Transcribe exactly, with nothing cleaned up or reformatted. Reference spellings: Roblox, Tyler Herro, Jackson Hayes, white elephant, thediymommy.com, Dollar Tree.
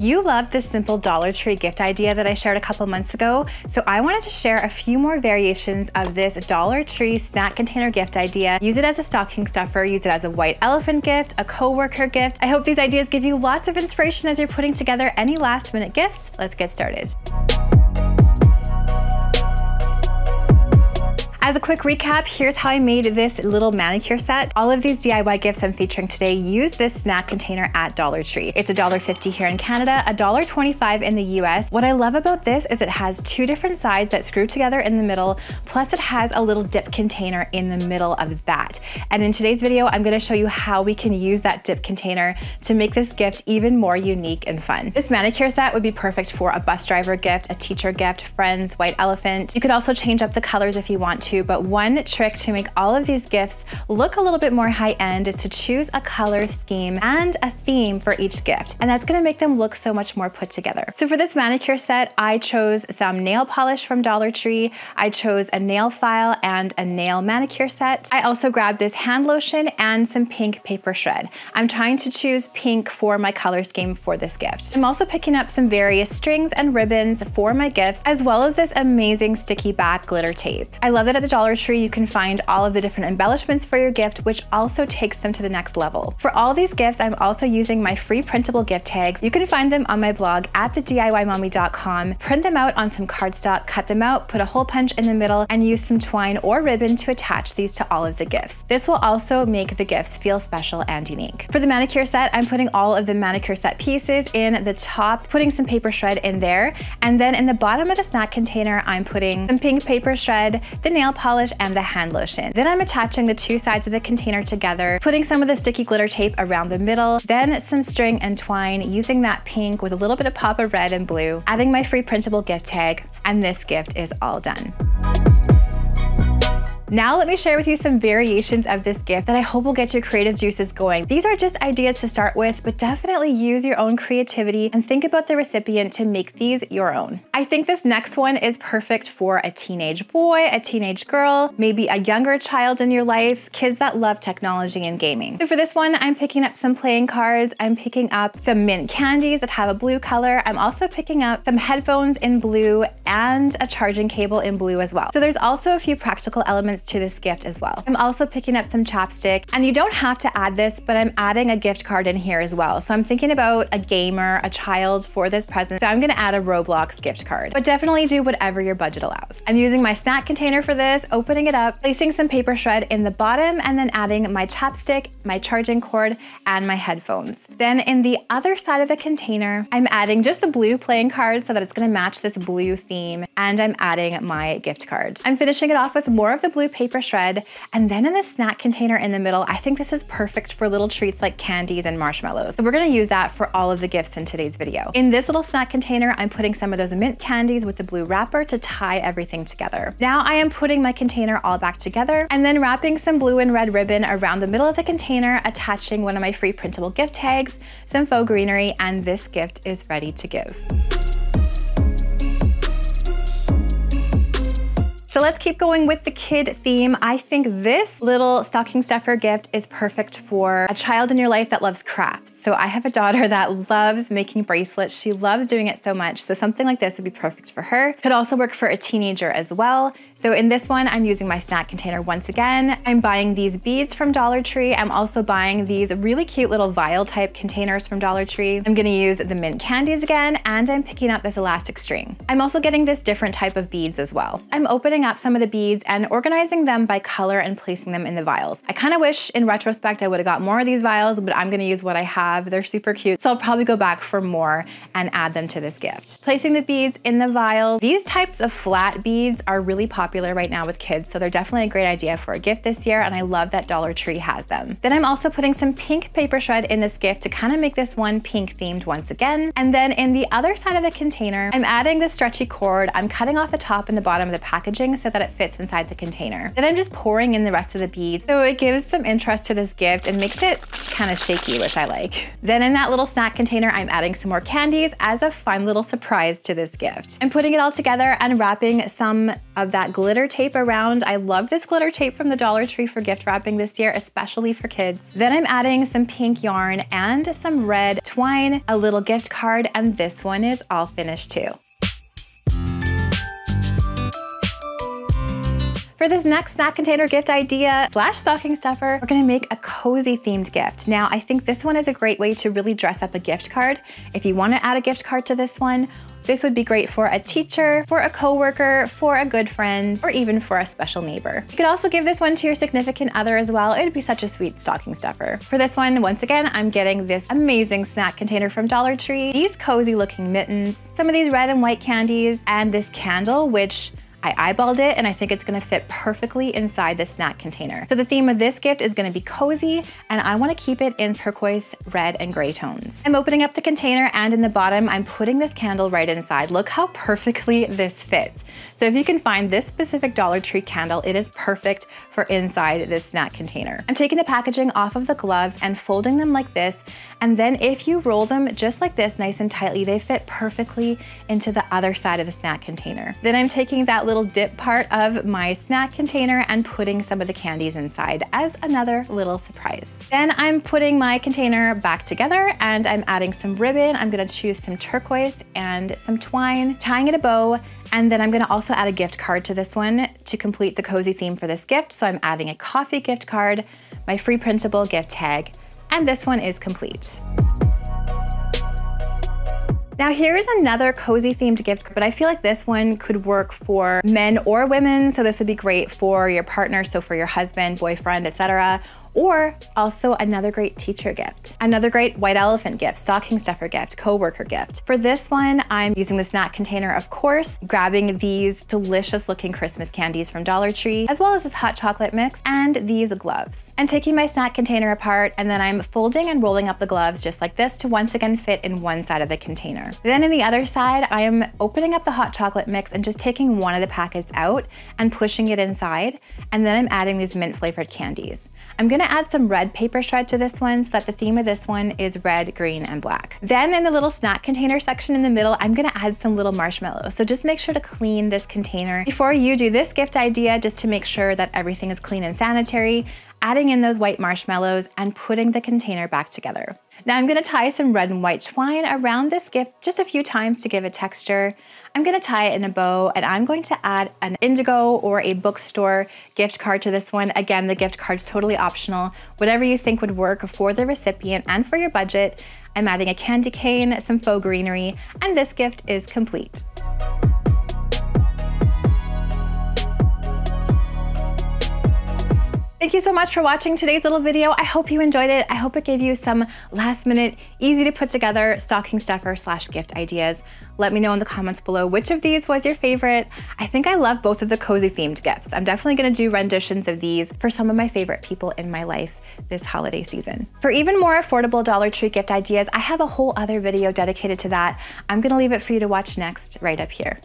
You love this simple Dollar Tree gift idea that I shared a couple months ago, so I wanted to share a few more variations of this Dollar Tree snack container gift idea. Use it as a stocking stuffer, use it as a white elephant gift, a coworker gift. I hope these ideas give you lots of inspiration as you're putting together any last minute gifts. Let's get started. As a quick recap, here's how I made this little manicure set. All of these D I Y gifts I'm featuring today use this snack container at Dollar Tree. It's a dollar fifty here in Canada, a dollar twenty-five in the U S. What I love about this is it has two different sides that screw together in the middle, plus it has a little dip container in the middle of that. And in today's video, I'm gonna show you how we can use that dip container to make this gift even more unique and fun. This manicure set would be perfect for a bus driver gift, a teacher gift, friends, white elephant. You could also change up the colors if you want to. But one trick to make all of these gifts look a little bit more high-end is to choose a color scheme and a theme for each gift, and that's gonna make them look so much more put together. So for this manicure set, I chose some nail polish from Dollar Tree, I chose a nail file and a nail manicure set. I also grabbed this hand lotion and some pink paper shred. I'm trying to choose pink for my color scheme for this gift. I'm also picking up some various strings and ribbons for my gifts, as well as this amazing sticky back glitter tape. I love that at the Dollar Tree you can find all of the different embellishments for your gift, which also takes them to the next level. For all these gifts, I'm also using my free printable gift tags. You can find them on my blog at the D I Y mommy dot com. Print them out on some cardstock, cut them out, put a hole punch in the middle, and use some twine or ribbon to attach these to all of the gifts. This will also make the gifts feel special and unique. For the manicure set, I'm putting all of the manicure set pieces in the top, putting some paper shred in there, and then in the bottom of the snack container, I'm putting some pink paper shred, the nail polish, and the hand lotion. Then I'm attaching the two sides of the container together, putting some of the sticky glitter tape around the middle, then some string and twine, using that pink with a little bit of pop of red and blue, adding my free printable gift tag, and this gift is all done. Now let me share with you some variations of this gift that I hope will get your creative juices going. These are just ideas to start with, but definitely use your own creativity and think about the recipient to make these your own. I think this next one is perfect for a teenage boy, a teenage girl, maybe a younger child in your life, kids that love technology and gaming. So for this one, I'm picking up some playing cards, I'm picking up some mint candies that have a blue color, I'm also picking up some headphones in blue and a charging cable in blue as well. So there's also a few practical elements to this gift as well. I'm also picking up some chapstick, and you don't have to add this, but I'm adding a gift card in here as well. So I'm thinking about a gamer, a child for this present. So I'm gonna add a Roblox gift card, but definitely do whatever your budget allows. I'm using my snack container for this, opening it up, placing some paper shred in the bottom, and then adding my chapstick, my charging cord, and my headphones. Then in the other side of the container, I'm adding just the blue playing card so that it's gonna match this blue theme, and I'm adding my gift card. I'm finishing it off with more of the blue paper shred, and then in the snack container in the middle, I think this is perfect for little treats like candies and marshmallows. So we're gonna use that for all of the gifts in today's video. In this little snack container, I'm putting some of those mint candies with the blue wrapper to tie everything together. Now I am putting my container all back together and then wrapping some blue and red ribbon around the middle of the container, attaching one of my free printable gift tags, some faux greenery, and this gift is ready to give. So let's keep going with the kid theme. I think this little stocking stuffer gift is perfect for a child in your life that loves crafts. So I have a daughter that loves making bracelets. She loves doing it so much. So something like this would be perfect for her. Could also work for a teenager as well. So in this one, I'm using my snack container once again. I'm buying these beads from Dollar Tree. I'm also buying these really cute little vial type containers from Dollar Tree. I'm gonna use the mint candies again, and I'm picking up this elastic string. I'm also getting this different type of beads as well. I'm opening up some of the beads and organizing them by color and placing them in the vials. I kind of wish in retrospect I would have got more of these vials, but I'm gonna use what I have. They're super cute, so I'll probably go back for more and add them to this gift. Placing the beads in the vials. These types of flat beads are really popular right now with kids, so they're definitely a great idea for a gift this year, and I love that Dollar Tree has them. Then I'm also putting some pink paper shred in this gift to kind of make this one pink themed once again. And then in the other side of the container, I'm adding the stretchy cord. I'm cutting off the top and the bottom of the packaging so that it fits inside the container. Then I'm just pouring in the rest of the beads, so it gives some interest to this gift and makes it kind of shaky, which I like. Then in that little snack container, I'm adding some more candies as a fun little surprise to this gift. I'm putting it all together and wrapping some of that glitter tape around. I love this glitter tape from the Dollar Tree for gift wrapping this year, especially for kids. Then I'm adding some pink yarn and some red twine, a little gift card, and this one is all finished too. For this next snack container gift idea slash stocking stuffer, we're gonna make a cozy themed gift. Now, I think this one is a great way to really dress up a gift card. If you wanna add a gift card to this one, this would be great for a teacher, for a coworker, for a good friend, or even for a special neighbor. You could also give this one to your significant other as well. It'd be such a sweet stocking stuffer. For this one, once again, I'm getting this amazing snack container from Dollar Tree, these cozy looking mittens, some of these red and white candies, and this candle, which I eyeballed it and I think it's gonna fit perfectly inside the snack container. So the theme of this gift is gonna be cozy, and I wanna keep it in turquoise, red, and gray tones. I'm opening up the container, and in the bottom, I'm putting this candle right inside. Look how perfectly this fits. So if you can find this specific Dollar Tree candle, it is perfect for inside this snack container. I'm taking the packaging off of the gloves and folding them like this, and then if you roll them just like this, nice and tightly, they fit perfectly into the other side of the snack container. Then I'm taking that little dip part of my snack container and putting some of the candies inside as another little surprise. Then I'm putting my container back together and I'm adding some ribbon. I'm gonna choose some turquoise and some twine, tying it a bow, and then I'm gonna also add a gift card to this one to complete the cozy theme for this gift. So I'm adding a coffee gift card, my free printable gift tag, and this one is complete. Now here's another cozy themed gift card, but I feel like this one could work for men or women, so this would be great for your partner, so for your husband, boyfriend, et cetera, or also another great teacher gift. Another great white elephant gift, stocking stuffer gift, coworker gift. For this one, I'm using the snack container, of course, grabbing these delicious looking Christmas candies from Dollar Tree, as well as this hot chocolate mix and these gloves. I'm taking my snack container apart and then I'm folding and rolling up the gloves just like this to once again fit in one side of the container. Then in the other side, I am opening up the hot chocolate mix and just taking one of the packets out and pushing it inside. And then I'm adding these mint flavored candies. I'm gonna add some red paper shred to this one so that the theme of this one is red, green, and black. Then in the little snack container section in the middle, I'm gonna add some little marshmallows. So just make sure to clean this container before you do this gift idea, just to make sure that everything is clean and sanitary, adding in those white marshmallows and putting the container back together. Now I'm gonna tie some red and white twine around this gift just a few times to give it texture. I'm gonna tie it in a bow and I'm going to add an indigo or a bookstore gift card to this one. Again, the gift card's totally optional, whatever you think would work for the recipient and for your budget. I'm adding a candy cane, some faux greenery, and this gift is complete. Thank you so much for watching today's little video. I hope you enjoyed it. I hope it gave you some last minute, easy to put together stocking stuffer slash gift ideas. Let me know in the comments below which of these was your favorite. I think I love both of the cozy themed gifts. I'm definitely gonna do renditions of these for some of my favorite people in my life this holiday season. For even more affordable Dollar Tree gift ideas, I have a whole other video dedicated to that. I'm gonna leave it for you to watch next right up here.